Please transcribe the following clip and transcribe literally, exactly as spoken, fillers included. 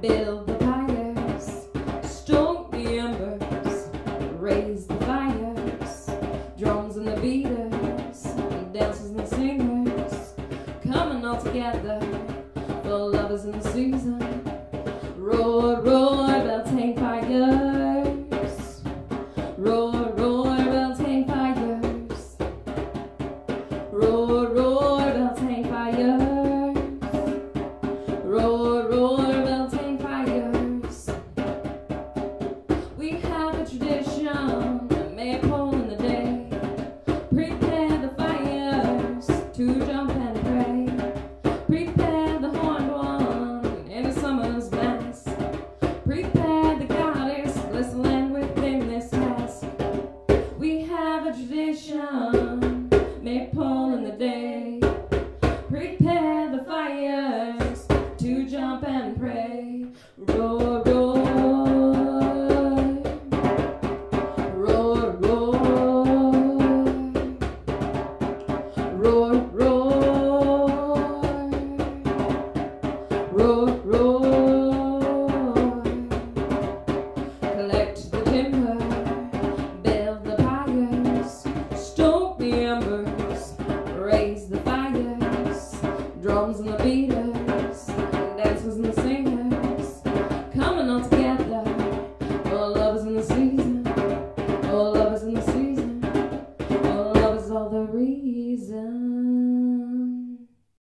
Build the fires, stoke the embers, raise the fires, drums and the beaters, dancers and singers, coming all together, the lovers in the season, roar, roar, bell tank fires, roar, roar, bell tank fires, roar, roar, bell tank fires, roar. Maypole in the day, prepare the fires to jump and pray. Roar, roar, roar, roar, roar, roar, roar, roar. Collect the timber, build the fires, stoke the embers. Raise the fires, drums and the beaters.